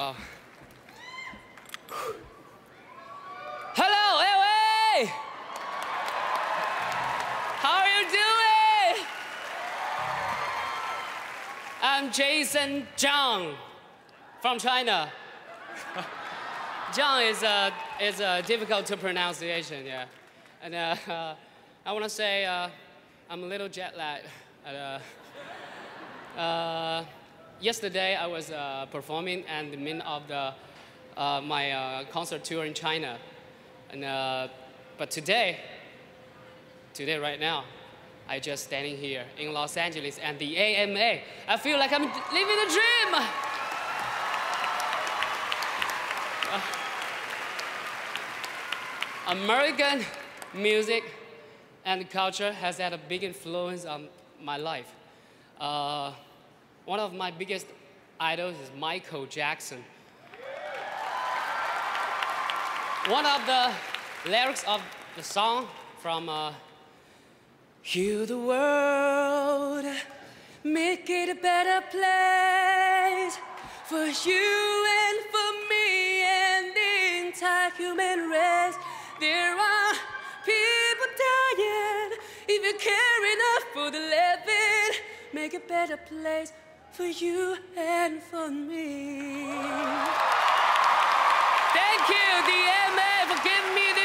Wow. Hello, hey, hey! How are you doing? I'm Jason Zhang from China. Zhang is difficult to pronunciation, yeah. And I want to say I'm a little jet-lagged. Yesterday I was performing in the middle of my concert tour in China. And, but today right now, I just standing here in Los Angeles and the AMA. I feel like I'm living the dream. American music and culture has had a big influence on my life. One of my biggest idols is Michael Jackson. One of the lyrics of the song from Heal the World, make it a better place for you and for me and the entire human race. There are people dying. If you care enough for the living, make a better place for you and for me. Thank you, the MA, for giving me the